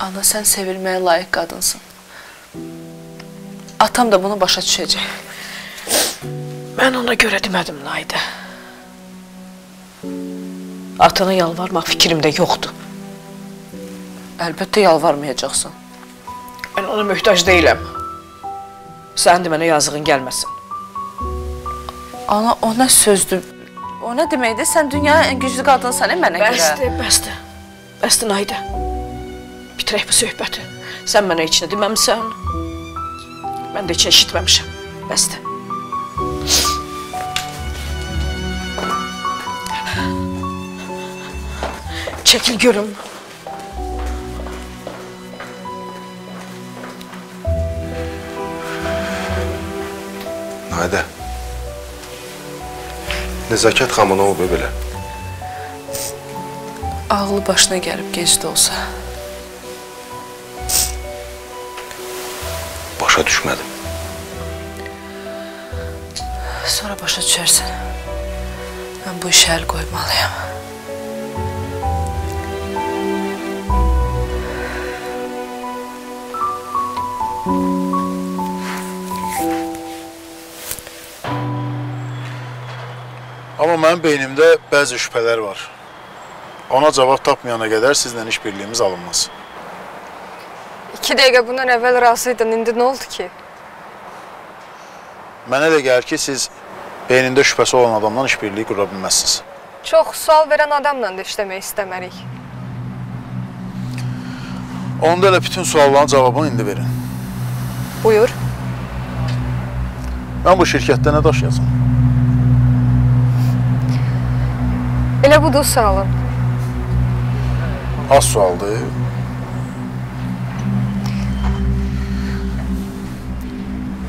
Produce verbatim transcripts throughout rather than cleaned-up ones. Ana, sen sevilmeye layık kadınsın. Atam da bunu başa düşecek. Ben ona göre demedim Naidə. Atana yalvarmaq fikrimdə yoxdur. Elbette yalvarmayacaqsın. Ben ona mühtaç değilim. Sen de bana yazığın gelmesin. Ana, o ne sözdü? O ne demekti? Sen dünyanın en güçlü kadınsan, değil mi bana göre? Bəsdi, bəsdi. Bəsdi Naidə. Bitirək bu söhbəti. Sen bana içine deməmsən. Ben de içine işitməmişim. Bəsdi. Çekil görüm. Naidə. Nezaket xamına o böyle. Ağlı başına gelip gecdi olsa. Başa düşmedim. Sonra başa düşersin. Ben bu işe el koymalıyım. Amma mənim beynimdə bəzi şübhələr var. Ona cavab tapmayana qədər sizlə işbirliyimiz alınmaz. İki dəqiqə bundan əvvəl razı idin, indi nə oldu ki? Mənə də gəlir ki, siz beynində şübhəsi olan adamdan işbirliyi qura bilməzsiniz. Çox sual verən adamla da işləmək istəmərik. Onda elə bütün sualların cavabını indi verin. Buyur. Mən bu şirkətdə nə daşıyacam? Elə budur sualım. Az sualdı.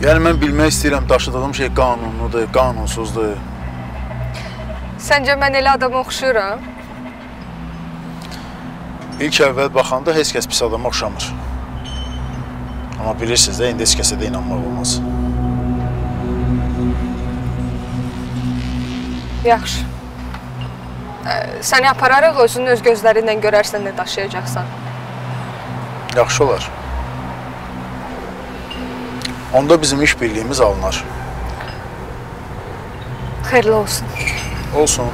Yəni, mən bilmək istəyirəm, daşıdığım şey qanunludur, qanunsuzdur. Səncə, mən elə adama oxşuyuram? İlk əvvəl baxanda heç kəs pis adama oxşamır. Amma bilirsiniz də, indi heç kəsə də inanmaq olmaz. Yaxşı. Səni apararaq özünün öz gözlərinlə görərsən, nə daşıyacaqsan. Yaxşı olar. Onda bizim iş birliyimiz alınar. Xeyirli olsun. Olsun.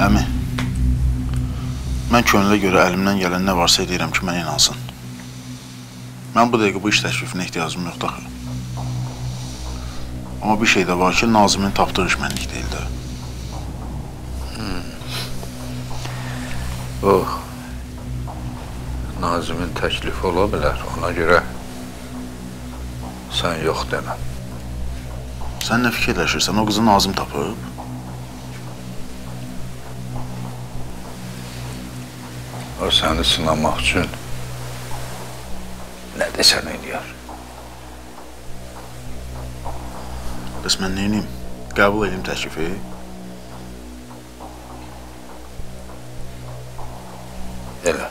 Əmi, mən könülə görə əlimdən gələn nə varsa edirəm ki, mənə inansın. Mən bu dəqiqə bu iş təklifinə ehtiyacım yoxdur. Ama bir şey de var ki, Nazım'ın taptığı iş mənlik değildi. Hmm. Oh. Nazım'ın təklifi ola bilər. Ona göre sen yok demem. Sen ne fikirleşirsen, o kızı Nazım tapıb. O seni sınamaq için ne desen eləyər. Bəs mən neyiniyim? Qəbul edeyim təklifi. Elə.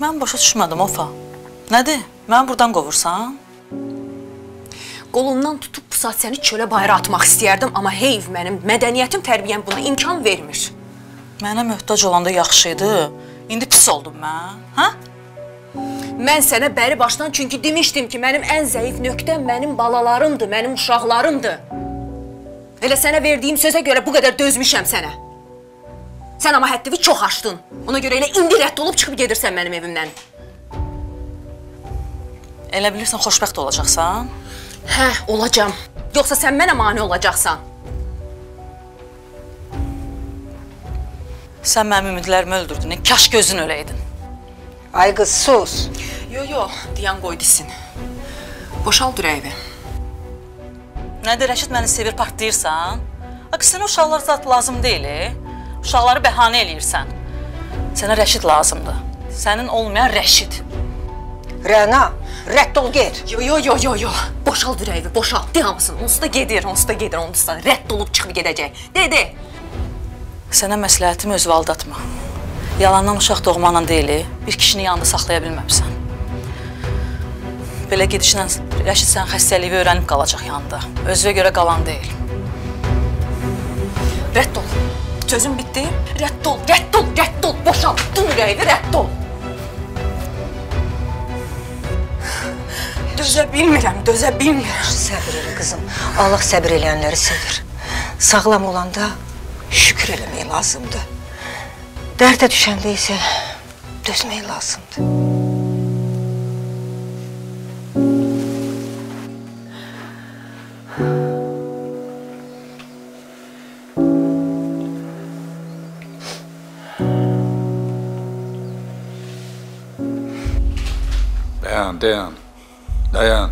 Mən başa düşmədim, Ofa. Nədir? Mən buradan qovursam? Qolumdan tutub bu saat səni çölə bayra atmaq istəyərdim, amma heyv mənim, mədəniyyətim, tərbiyyəm buna imkan vermir. Mənə möhtac olanda yaxşıydı, indi pis oldum mən, hə? Mən sənə bəri başdan çünki demişdim ki, mənim ən zəif nöqtəm mənim balalarımdır, mənim uşaqlarımdır. Elə sənə verdiyim sözə görə bu qədər dözmüşəm sənə. Sən amma həddivi çox aşdın, ona görə elə indi rədd olub çıxıb gedirsən mənim evimdən. Elə bilirsən, xoşbəxt olacaqsan? Hə, olacam. Yoxsa sən mənə mane olacaqsan? Sən mənim ümidlərimi öldürdün, kaş gözün öləydin. Ay qız, sus. Yo, yo, deyən qoy desin. Boşal dür evi. Nədir, Rəşid məni sevir, partlayırsan? Aksinə uşaqlar zat lazım deyil, uşaqları bəhanə eləyirsən. Sənə Rəşid lazımdır, sənin olmayan Rəşid. Rəna, rədd ol, get. Yo, yo, yo, yo, yo. boşalt ürəyini, boşalt, de hamısını. Onsu da gedir, onsu da gedir, onsu da rədd olub çıxıb gedəcək. De, de. Sənə məsləhətim özü aldatma. Yalandan uşaq doğmanla deyil, bir kişini yanında saxlaya bilməmsən. Belə gedişlə Rəşid sən xəstəliyi öyrənib qalacaq yanında. Özünə görə qalan deyil. Rədd ol. Sözün bitti. Rədd ol, rədd ol, rədd ol. Boşaltdın ürəyini, rədd ol. Dözə bilmirəm, dözə bilmirəm. Səbir elə qızım. Allah səbir eləyənləri sevir. Sağlam olanda şükür eləmək lazımdır. Dərdə düşəndə isə dözmək lazımdır. Dayan, dayan, dayan.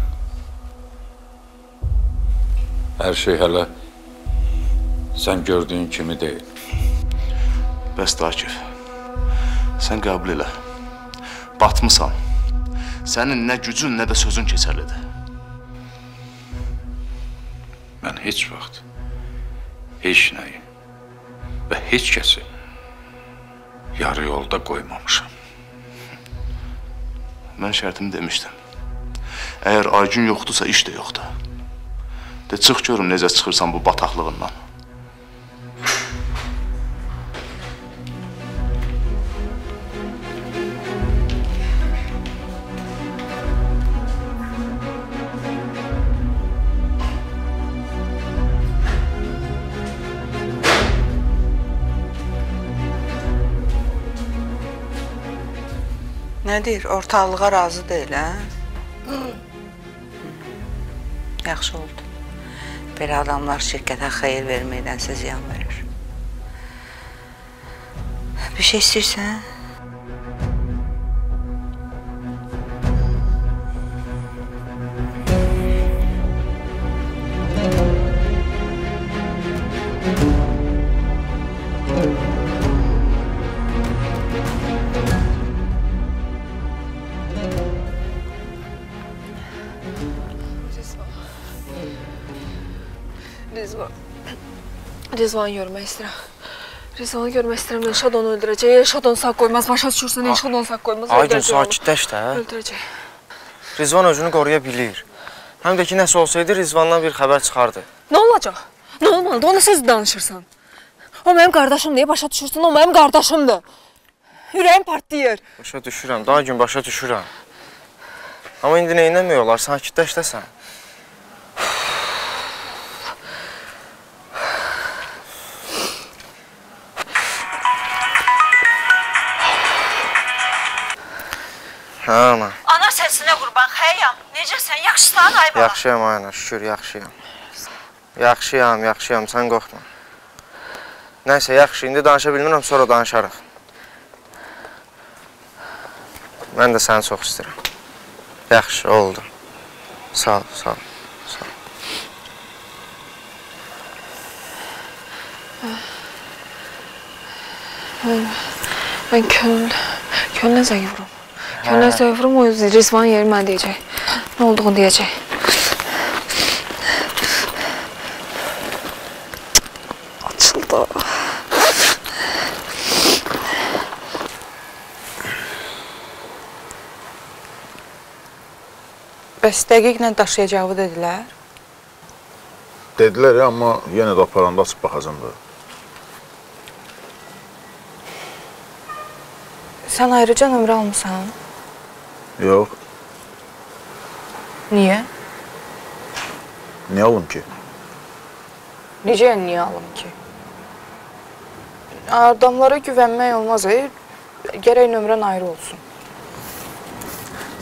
Hər şey hələ sən gördüyün kimi deyil. Bəs Akif, sən qəbul elə, batmısan, sənin nə gücün, nə də sözün keçərlidir. Mən heç vaxt, heç nəyi və heç kəsi yarı yolda qoymamışam. Mən şərtimi demişdim, əgər Aygün yoxdursa iş də yoxdur. De, çıx görüm necə çıxırsan bu bataqlığından. Nə deyir? Ortalığa razı deyil, hə? Yaxşı oldu. Belə adamlar şirkətə xeyir verməkdənsə ziyan verir. Bir şey istəyirsən? Rizvanı görmək istəyirəm. Rizvanı görmək istəyirəm. Elşad onu öldürəcək. Elşad onu sağ qoymaz. Başa düşürsən, Elşad onu sağ qoymaz. Aygün sakitləş də. Öldürəcək. Rizvan özünü qoruya bilir. Həm də ki, nəsə olsaydı, Rizvandan bir xəbər çıxardı. Nə olacaq? Nə olmalıdır? Ona söz danışırsan. O mənim qardaşımdır. Başa düşürsən, o mənim qardaşımdır. Ürəyim partlayır. Başa düşürəm. Daha gün başa düşürəm. Amma indi neynəmək olar? Sakitləş də sən. Ana. Ana səsinə qurban, xəyam. Necəsən? Yaxşısan, ay bala? Yaxşıyam, ana. Şükür, yaxşıyam. Yaxşıyam, yaxşıyam. Sən qorxma. Nəysə, yaxşı. İndi danışa bilmirəm, sonra danışarıq. Mən də səni çox istəyirəm. Yaxşı, oldu. Sağ ol, sağ ol. Sağ ol. Mən könlə zəyivurum. Könlə zəvrum, o Rizvan yeri mən deyəcək. Nə olduğunu deyəcək. Açıldı. Bəs dəqiqlə daşıyacağı dedilər? Dedilər, amma yenə də aparanda açıb baxacamdır. Sən ayrıca nömrə almışsan? Yox. Niyə? Niyə alım ki? Necə yəni niyə alım ki? Adamlara güvənmək olmaz, gərək nömrən ayrı olsun.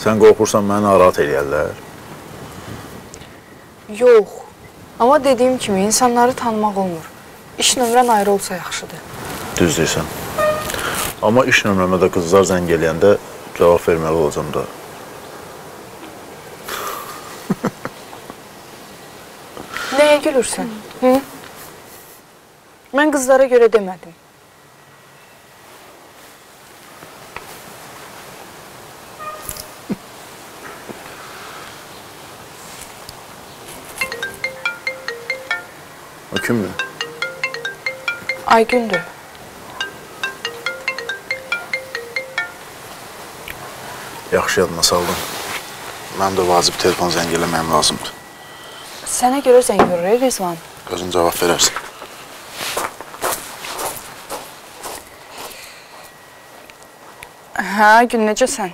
Sən qorxursan məni narahat eləyərlər? Yox, amma dediyim kimi insanları tanımaq olmur. İş nömrən ayrı olsa yaxşıdır. Düz deyirsən. Amma iş nömrəmə də qızlar zəng eləyəndə cavab verməli olacam da. Nəyə gülürsən? Mən qızlara görə demədim. Mümkün mü? Aygün'dü. Yaxşı yadına saldım. Mən də vacib telefon zəng eləməyim lazımdır. Sənə görə zəng vurur, Rizvan. Özün cavab verərsin. Hə, Gün, necəsən?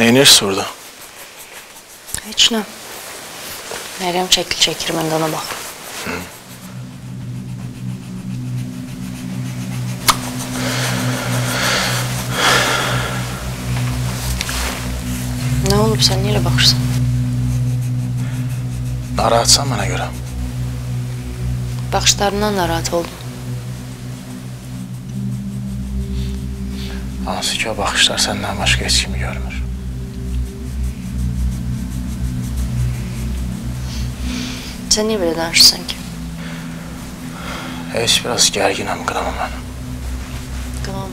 Neyinirsin orada? Hiç ne. Meryem çekil çekir, ben de ona bak. Hı. Ne olup sen neyle bakırsın? Narahatsan bana göre. Bakışlarından narahat oldum. Hansı ki o bakışlar senden başka hiç kimi görmür. Sen niye böyle danışırsın ki? Evet, biraz gerginim, kınamam ben. Kınamam.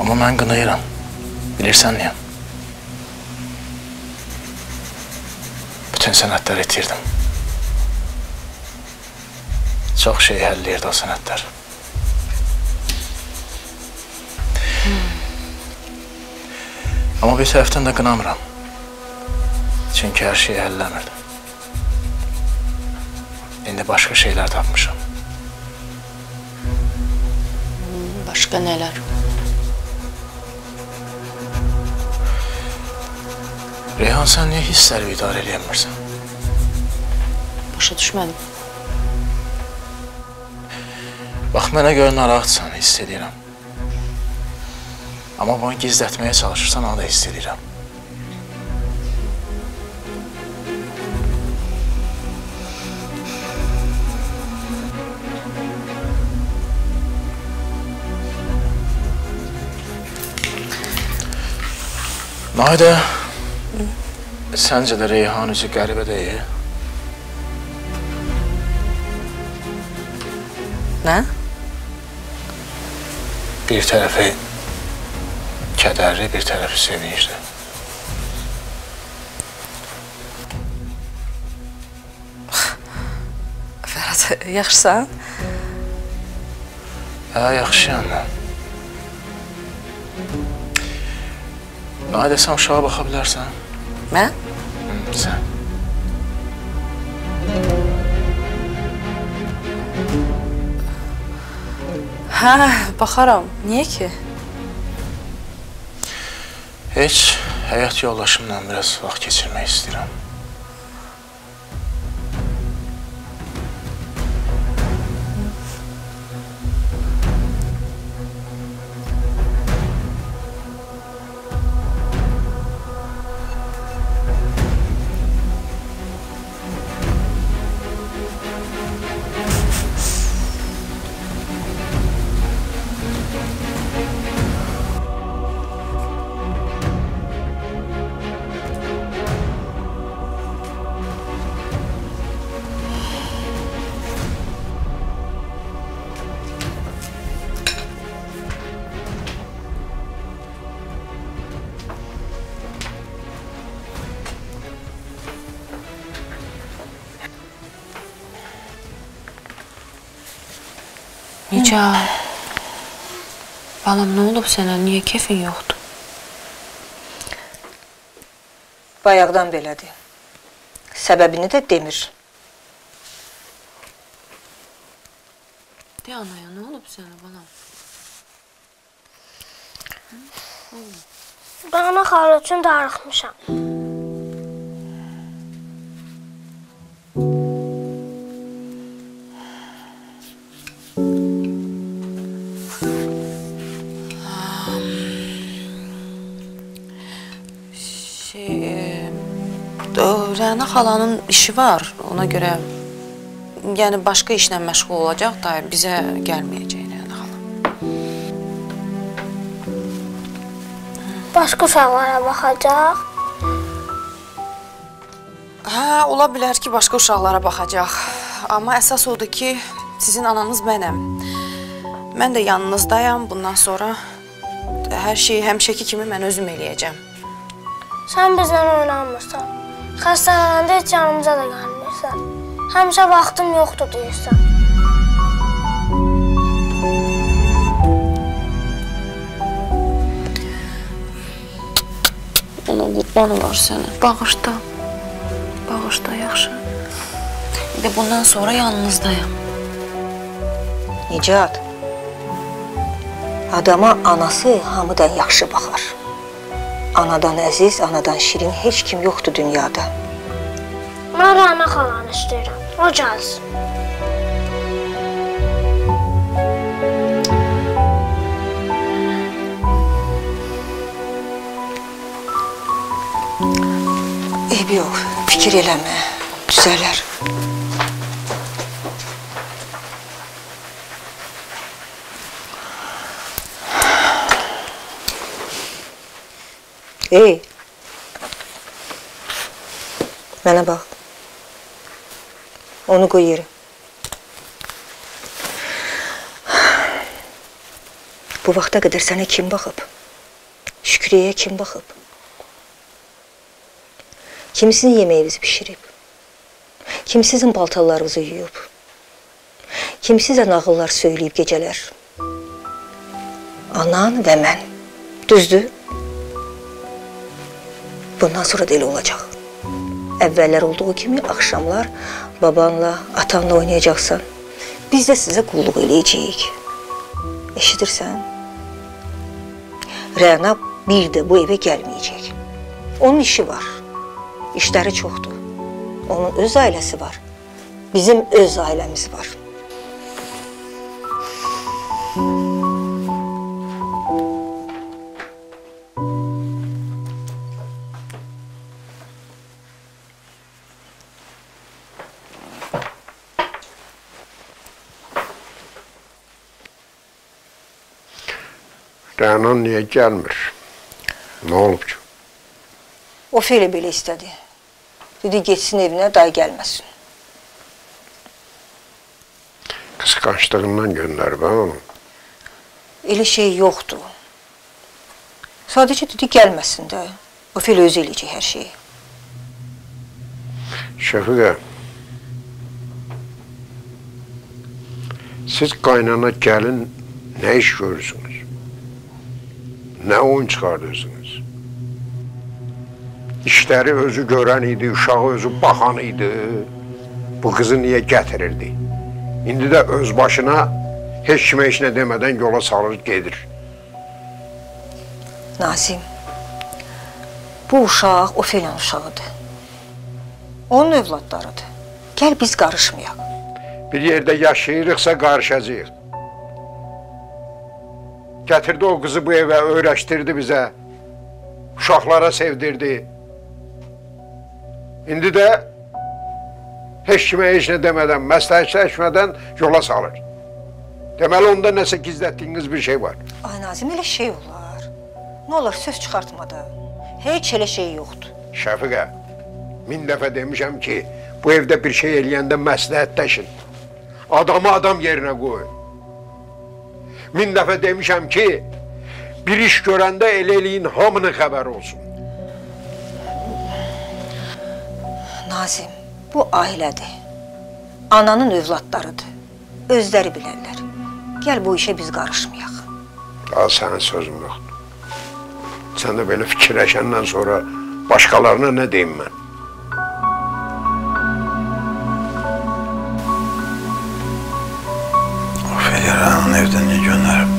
Ama ben kınayıram. Bilirsen niye? Bütün sənətlər etirdim. Çok şey halleyirdi o sənətlər. Hmm. Ama bir taraftan da kınamıram. Çünkü her şeyi hallemirdim. İndi başka şeyler tapmışam. Başka neler? Reyhan, sen niye hislerle idare edemiyorsun? Başa düşmedim. Bak, bana göre narahatsan, hissediyorum. Ama bunu gizletmeye çalışırsan, onu da hissediyorum. Naidə, səncə də Reyhan üzü qəribə deyil? Nə? Bir tərəfi kədərli, bir tərəfi sevincli. Fərhad, yaxşısan? Hə, yaxşıyam mən. Naidə, sən uşağa baxa bilərsən? Mən? Sən. Hə, baxaram. Niyə ki? Heç, həyat yoldaşımla biraz vaxt keçirmək istəyirəm. Nican, balam ne oldu sənə? Niye keyfin yoktu? Bayağıdan belədir. Səbəbini də demir. De anaya, ne oldu sənə balam? Ben ana xala üçün darıxmışam. Rəna xalanın işi var, ona görə, yəni başqa işlə məşğul olacaq da bizə gəlməyəcək Rəna xala. başka uşaqlara baxacaq. Hə, ola bilər ki, başqa uşaqlara baxacaq. Amma əsas odur ki, sizin ananız mənəm. Mən də yanınızdayam. Bundan sonra hər şeyi həmişəki kimi mən özüm eləyəcəm. Sən bizlə oynanmırsan. Xəstələnəndə heç yanımıza da gəlmirsən. Həmişə vaxtım yoxdur deyirsən. Ona qurban olar sənə. Bağışda. Bağışda, yaxşı. Bir də bundan sonra yanınızdayam. Nicat, adama anası hamıdan yaxşı baxar. Anadan əziz, anadan şirin heç kim yoxdur dünyada. Mən Rana xalanı istəyirəm. O gəlsin. Eybi yox, fikir eləmə, düzələr. Ey, mənə bax. Onu qoy yerə. Bu vaxta qədər sənə kim baxıb? Şükriyəyə kim baxıb? Kim sizin yeməyinizi pişirib? Kim sizin baltalarınızı yuyub? Kim sizə nağıllar söyləyib gecələr? Anan və mən. Düzdür? Bundan sonra da elə olacaq. Əvvəllər olduğu kimi axşamlar babanla, atanla oynayacaqsan. Biz də sizə qulluq eləyəcəyik. Eşidirsən? Rəna bir də bu evə gəlməyəcək. Onun işi var. İşləri çoxdur. Onun öz ailəsi var. Bizim öz ailəmiz var. Rənan niyə gəlmir? Nə olub ki? O feylə belə istədi. Dedi, geçsin evinə, dayı gəlməsin. Qısqanclığından göndərib, hə? Elə şey yoxdur. Sadəcə dedi, gəlməsin də. O feylə özü eləyəcək hər şeyi. Şəfiqə, siz qaynana gəlin nə iş görürsünüz? Nə oyun çıxardırsınız? İşləri özü görən idi, uşağı özü baxan idi. Bu qızı niyə gətirirdi? İndi də öz başına heç kimə heç nə demədən yola salır, gedir. Nazim, bu uşaq o filan uşağıdır. Onun övladlarıdır. Gəl biz qarışmayaq. Bir yerdə yaşayırıqsa qarışacağıq. Gətirdi o qızı bu evə, öyrəşdirdi bizə, uşaqlara sevdirdi. İndi də heç kimə heç nə demədən, məsləhətləşmədən yola salır. Deməli, onda nəsə gizlətdiyiniz bir şey var. Ay Nazim, elə şey olar. Nə olar, söz çıxartmadı. Heç elə şey yoxdur. Şəfiqə, min dəfə demişəm ki, bu evdə bir şey eləyəndə məsləhətləşin. Adamı adam yerinə qoyun. Min dəfə demişəm ki, bir iş görəndə elə eləyin, hamının xəbəri olsun. Nazim, bu ailədir. Ananın övladlarıdır. Özləri bilənlər. Gəl bu işə biz qarışmayaq. Daha sənin sözüm yoxdur. Sən də belə fikirləşəndən sonra başqalarına nə deyim mən? Yaranın evden niye gönderim?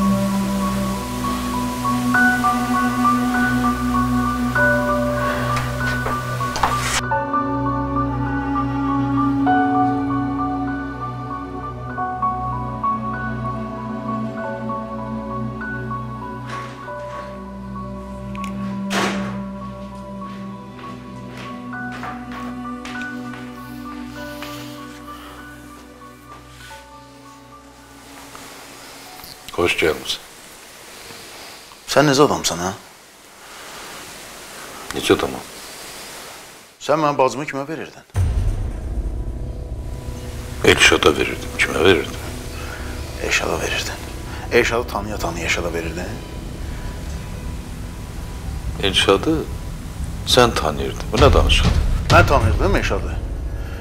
Hoş gelmişsin. Sen ne zavamsan ha? Neçə tamam. Sen ben bazımı kime verirdin? Elşad'a verirdim. Kime verirdim? Elşad'a verirdin. Elşad'ı tanıya tanıya Elşad'a verirdin. Elşad'ı sen tanıyırdın. Bu ne danışadın? Ben tanıyırdım Elşad'ı.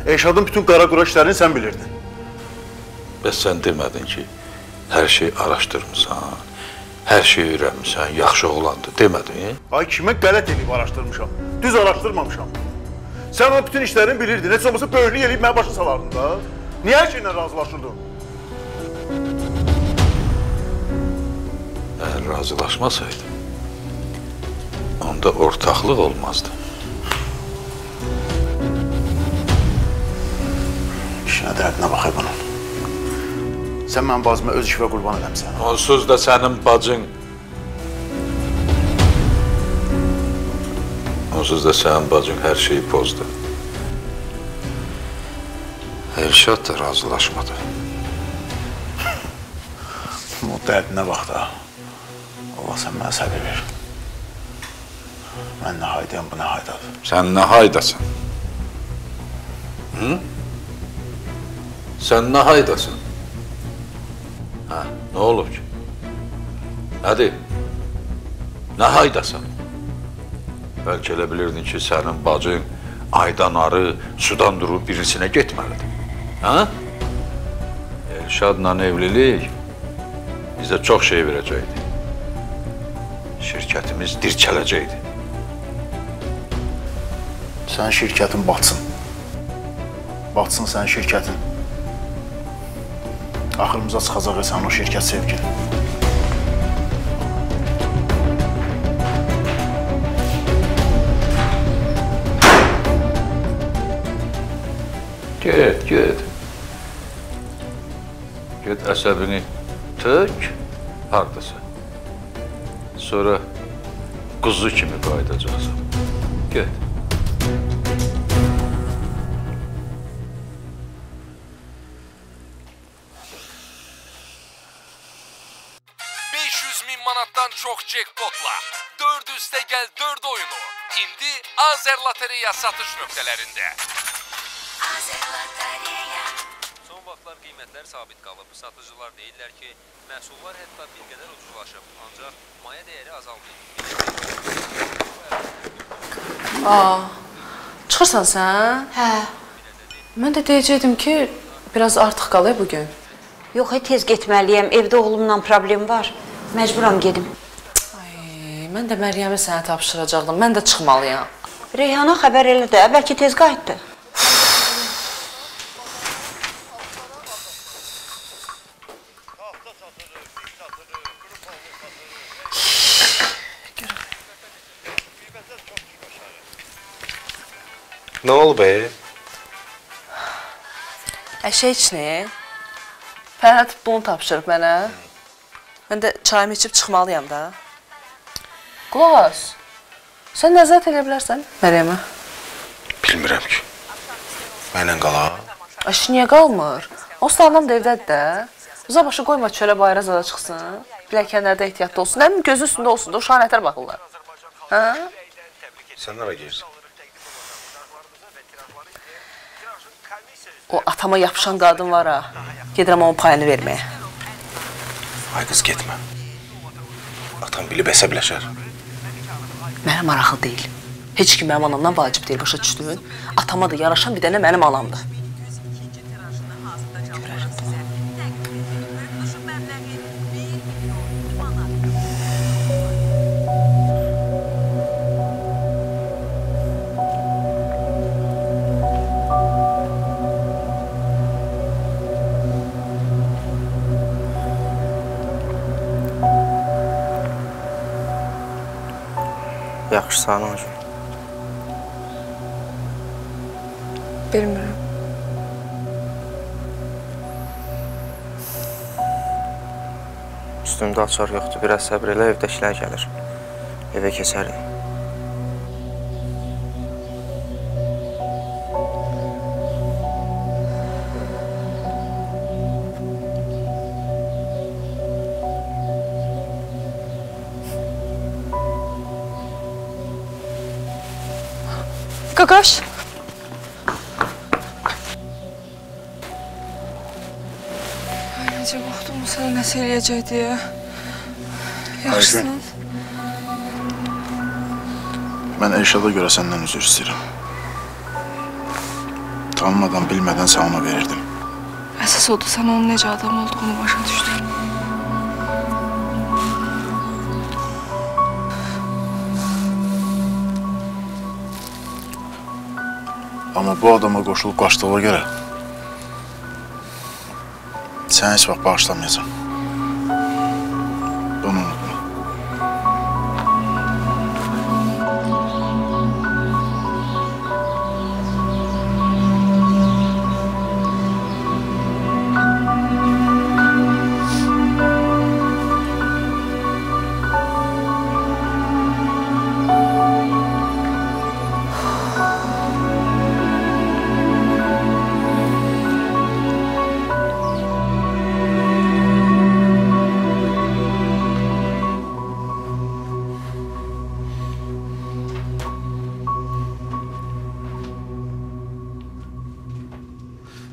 Elşad'ın bütün qara qura işlerini sen bilirdin. Ve sen demedin ki, her şeyi araştırmışsan, her şeyi öğrenmişsən, yaxşı oğlandı demedin. Ay kime qələt edib araştırmışam, düz araştırmamışam. Sen o bütün işlerini bilirdin, heç olmasa böyüklük eləyib mənə başa salardın da. Niye her şeyle razılaşırdın? Eğer razılaşmasaydım, onda ortaklık olmazdı. İşine derdine bakay bunun. Sen mənim bazıma öz işvə qurban edəmsən. Onsuz da senin bacın. Onsuz da senin bacın her şeyi pozdu. Elşad da razılaşmadı. O dərdinə bax da. Allah sen mənə səbir ver. Mən nə haydayam, bu nə haydadır. Sən nə haydasın? Hı? Sən nə haydasın? Ha, ne olub ki? Hadi, ne haydasan? Belki elə bilirdin ki, sənin bacın aydan arı, sudan durub birisinə getməlidir. Ha? Elşadla evlilik bizə çox şey verəcəkdi. Şirkətimiz dirçələcəkdi. Sən şirkətin batsın. Batsın sən şirkətin. Axırımıza çıxacaq sən o şirkət sevgili. Get, get. Get əsəbini tök, hardasa. Sonra quzu kimi qayıdacaqsan. Get. beş yüz min manattan çox jackpotla dörd üstə gəl dörd oyunu indi Azer Lotereya satış nöqtələrində. Azer Lotereya. Son vaxtlar qiymətlər sabit qalıb. Satıcılar deyirlər ki, məhsullar hətta bir qədər ucuzlaşıb, ancaq maya dəyəri azaldı. Aa, çıxırsan sən? Hə. Mən də deyəcəkdim ki, biraz artıq qalıb bugün. Yox, tez getməliyəm. Evdə oğlumla problem var. Məcburam gedim. Ay, mən də Məryəmi sənə tapşıracaqdım. Mən də çıxmalıyam. Reyhana xəbər elə də, bəlkə tez qayıtdı. Nə oldu be? Əşə içni? Fərhad bunu tapşırıb mənə. Mən də çayımı içib çıxmalıyam da. Qulaqas, sən nəzət elə bilərsən Məryəmə? Bilmirəm ki. Mənlə qalam. Aşı niyə qalmır? O sağlam da evdədir də. Uza başı qoyma çölə bayıra zada çıxsın. Biləkənlərdə ehtiyatda olsun. Həmin gözün üstündə olsun da uşağa nətər baxırlar. Hə? Sən nəra geyirsən? O atama yapışan qadın var ha. Gedirəm onun payını verməyə. Ay qız, getmə. Atam bilib əsəbləşər. Mənə maraqlı deyil. Heç kim mənim anamdan vacib deyil, başa düşdün. Atama da yaraşan bir dənə mənim anamdır. Yaxşı sağına hocam. Bilmirəm. Üstümdə açar yoxdur. Biraz səbir elə, evdəkilər gəlir. Evə keçərik. bagaj? Ay Necip, oxdum sənə nə söyləyəcək deyə. Yaxşısın. Mən Elşada görə səndən üzr istəyirəm. Tanımadan, bilmədən sən ona verirdim. Əsas odur, sən onun necə adam olduğunu başa düşdün. Ama bu adama koşulup kaçtığına göre sen hiç bak bağışlamayacağım. Bunu unutma.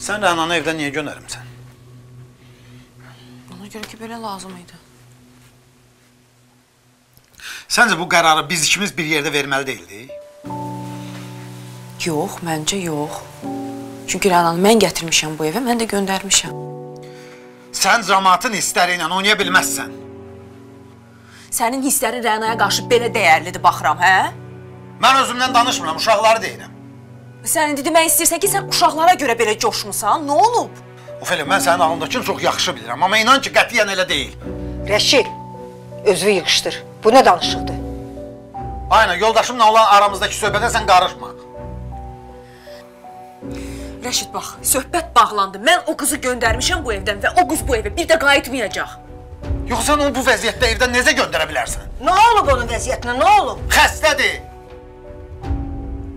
Sen Rəhnanı evden niye göndermişsin? Ona göre ki böyle lazımıydı. Sence bu kararı biz ikimiz bir yerde vermeli değildi? Yok, bence yok. Çünkü Rəhnanı ben getirmişim bu eve, ben de göndermişim. Sen cəmaatın hisleriyle oynayabilmezsin. Senin hislerin Rəhnaya karşı böyle değerlidir, baxıram, he? Ben özümden danışmıram, uşaqları deyirəm. Sən indi demək istəyirsən ki, sən uşaqlara görə belə coşmusan, nə olub? Ofelia, mən sənin ağındakını çox yaxşı bilirəm, amma inan ki, qətiyyən elə deyil. Rəşid, özünü yığışdır. Bu nə danışıqdır? Aynen, yoldaşımla olan aramızdakı söhbətə sən qarışma. Rəşid, bax, söhbət bağlandı. Mən o qızı göndərmişəm bu evdən və o qız bu evə bir də qayıtmayacaq. Yox, sən onu bu vəziyyətdə evdən necə göndərə bilərsən? Nə olub onun vəziyyətinə, nə olub? Xəstədir.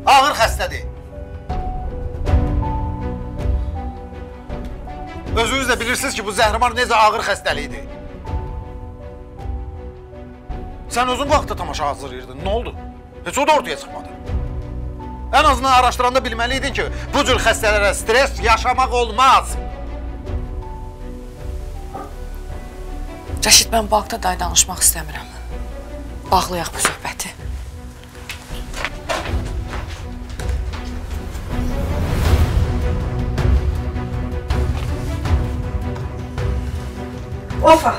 Ağır xəstədir. Özünüz de bilirsiniz ki, bu Zəhrimar necə ağır xəstəlikdir. Sən özün vaxtda tamaşa hazırlayırdın, nə oldu? Heç o da ortaya çıxmadı. En azından araşdıranda bilməliydin ki, bu cür xəstələrə stres yaşamaq olmaz. Rəşid, mən Bağda day danışmaq istəmirəm. Bağlayaq bu söhbəti. Ofa!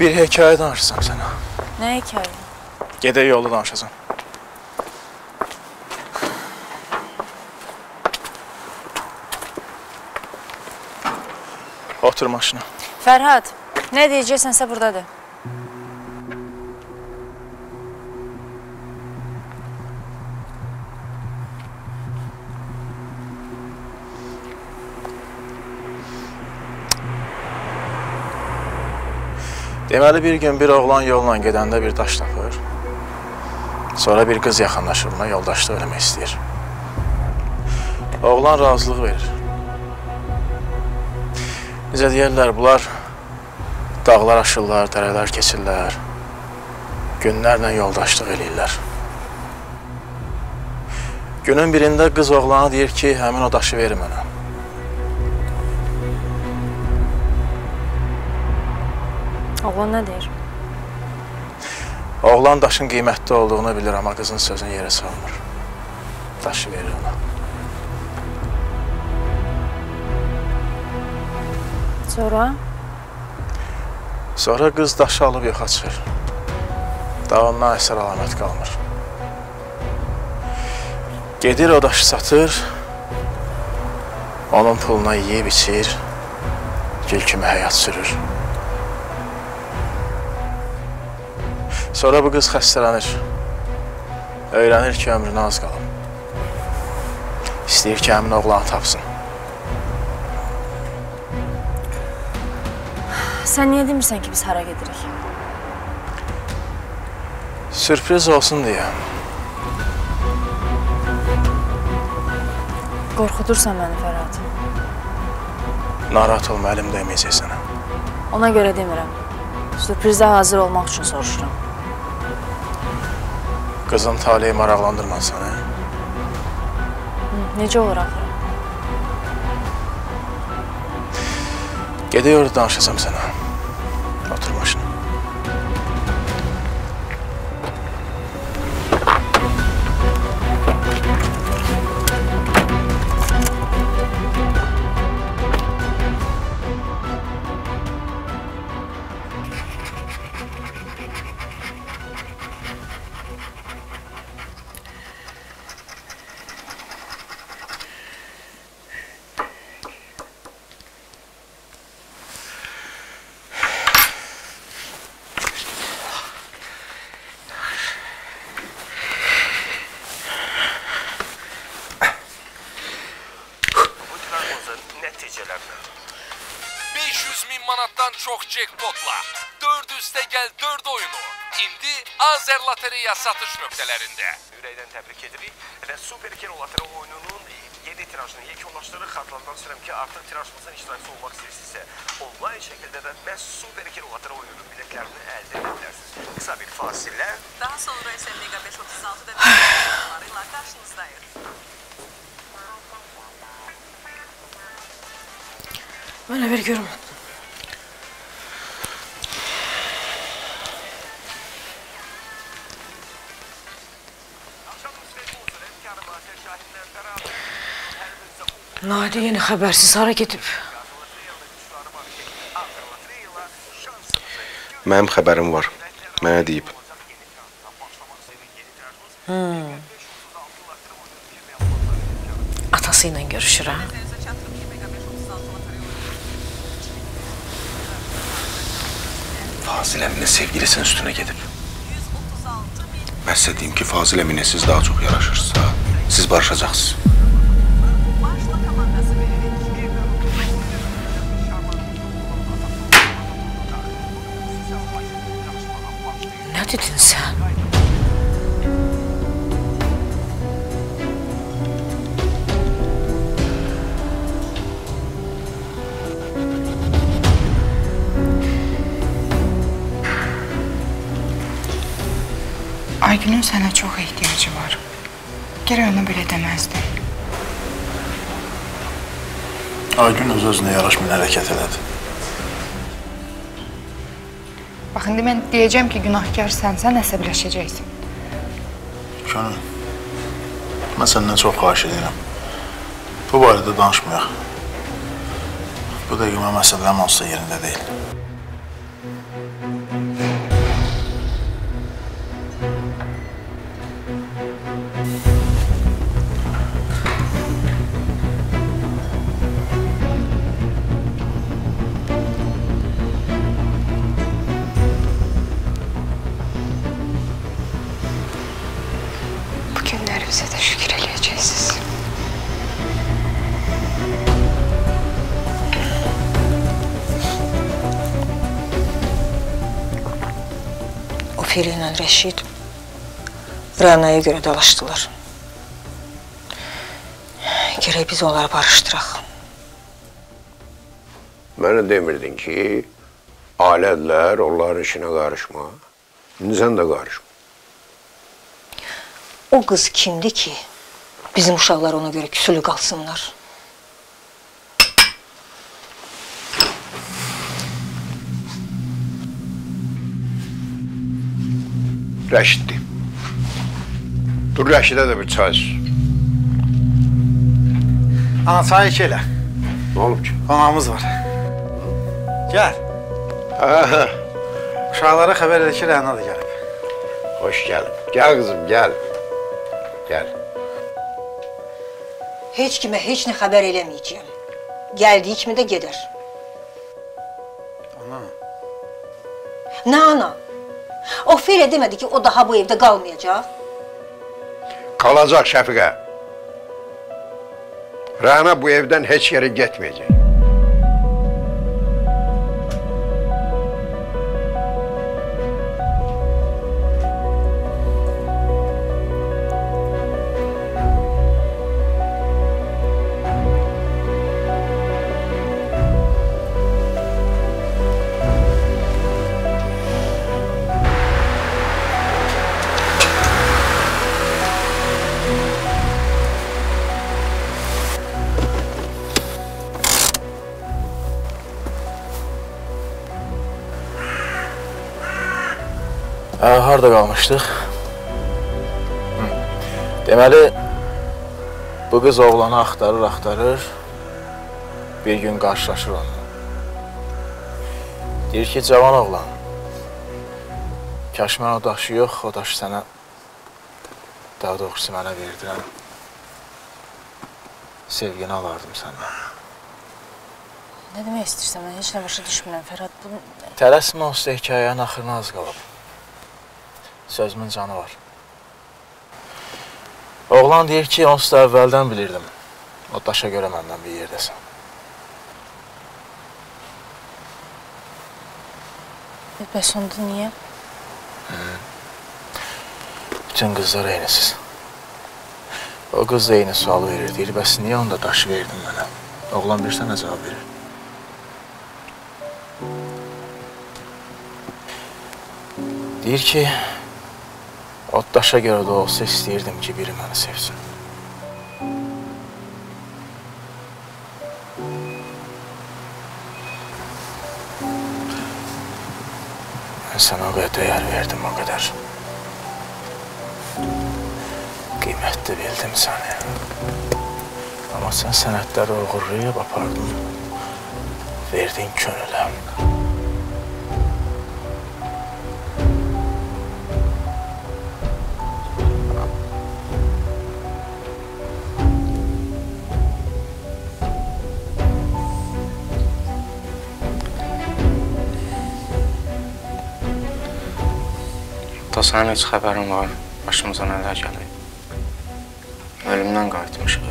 Bir hekayə danışsam sənə. Nə hekayə? Gedək yolda danışasam. Otur maşına. Fərhad, nə deyəcəksənsə buradadır. Deməli, bir gün bir oğlan yolla gedəndə bir daş tapır. Sonra bir qız yaxınlaşır, ona yoldaşlıq eləmək istəyir. Oğlan razılıq verir. Bizə deyirlər, bunlar dağlar aşırlar, dərələr keçirlər. Günlərlə yoldaşlıq eləyirlər. Günün birində qız oğlana deyir ki, həmin o daşı verir mənə. Oğlan ne deyir? Oğlan daşın kıymetli olduğunu bilir ama kızın sözünü yere salmır. Daşı verir ona. Sonra? Sonra kız daşı alıp yoxa çıxır. Daha ondan əsər alamet kalmır. Gedir o daşı satır. Onun puluna yiyib içir. Gül kimi həyat sürür. Sonra bu kız xəstələnir. Öyrənir ki, ömrünə az qalıb. İstəyir ki, həmin oğlanı tapsın. Sən niyə demirsən ki, biz hara gedirik? Sürpriz olsun deyə. Qorxudursan məni, Fərhad. Narahat olma, əlim dəyməyəcək sənə. Ona görə demirəm. Sürprizdə hazır olmaq üçün soruşuram. Qızın taleyi maraqlandırmaz sənə. Necə olur axı? Gedək orada danışacam sənə. Otur başına. Satış nöqtələrində. Ürəkdən təbrik edirik və Super Keno Loteri oyununun yeni tirajını yekunlaşdırıq. Xatırladıqdan istəyirəm ki, artıq tirajımızın iştirakçısı olmaq istəyirsinizsə, onlayn şəkildə də məhz Super Keno Loteri oyununun biletlərini əldə edə bilərsiniz. Qısa bir fasillə. Daha sonra isə Mega beş yüz otuz altıda biletlərlə qarşınızdayıq. Mən əvvəl görmədim. Nadi yeni habersiz hareket edip. Mənim haberim var. Mənə deyib. Hmm. Atasıyla görüşür ha? Fazil Əminin sevgilisinin üstüne gedib. Mən sizə deyim ki, Fazil Əminə siz daha çok yaraşırsınız ha? Siz barışacaksınız. Ne dedin sen? Aygün'ün sana çok ihtiyacı var. Geri onu bile demezdi. Aygün öz-özünə yaraşmayan hərəkət elədi. Bax, indi mən deyəcəm ki, günahkarsan, sən əsəbləşəcəksin. Şanım, mən səndən çox xahiş edirəm. Bu barədə danışmayaq. Bu dəqiqə mənim əsəbləm olsa yerində deyil. Reşid, Rənaya göre dalaşdılar. Gerek biz onları barışdıraq. Mənə demirdin ki, alədlər onların işinə qarışma. İndi sən də qarışma. O kız kimdi ki, bizim uşaqlar ona göre küsülü qalsınlar? Rəşiddir. Dur, Rəşidə də bir çay iç. Ana, çay iç elə. Nə olub ki? Qonağımız var. Gəl. Hə. Uşaqlara xəbər elə ki, Rəna da gəlib. Hoş gəlib. Gəl qızım, gəl. Gəl. Heç kimə heç nə xəbər eləməyəcəyəm. Gəldiyi kimi də gedər. Ana. Nə ana? O fele demedi ki o daha bu evde kalmayacak. Kalacak Şefika. Rana bu evden hiç yere gitmeyecek. Harda kalmıştık. Demeli, bu kız oğlanı aktarır aktarır, bir gün karşılaşır onunla. Deyir ki, cavan oğlan, kaş mən o daşı yox, o daşı sənə, daha doğrusu mənə verdirəm. Sevgini alardım səndən. Ne demək istəyirsən, mən heç nə başa düşmürəm, Fərhad, bunu... Tələsmə olsa hekayənin axırına az qalıb. Sözümün canı var. Oğlan deyir ki, onsuz da əvvəldən bilirdim. O daşa görə məndən bir yerdəsən. Bəs onda niyə? Hmm. Bütün qızlar eynisiz. O qız da eyni sualı verir. Deyir, bəs niyə onda daşı verdin mənə? Oğlan bir sənə cavab verir. Deyir ki, o daşa görə də olsa istəyirdim ki, biri məni sevsin. Mən sənə o qədər dəyər verdim, o qədər. Qiymətli bildim səni. Amma sən sənətləri uğurlayıb apardın, verdin könülə. Sənin heç xəbərin var, başımıza nələr gəlib. Ölümdən qayıtmışıq.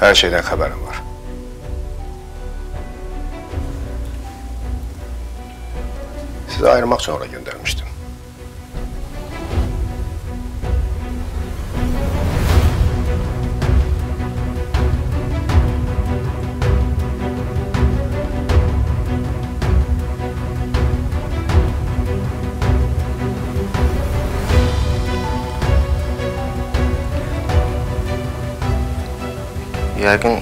Hər şeydən xəbərim var. Sizi ayırmaq üçün oraya göndərmişdim. Yəqin,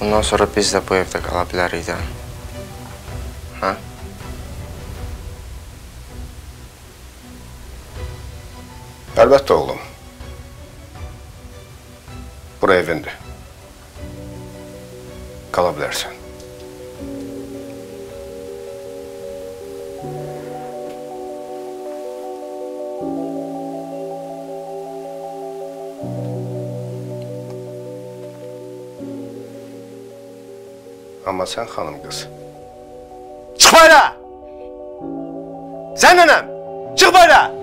bundan sonra biz də bu evdə qala bilərik də, hə? Əlbəttə, oğlum. Bura evindir. Qala bilərsən. Ama sen hanım kız. Çık bayrağa! Sen nenem! Çık bayrağa!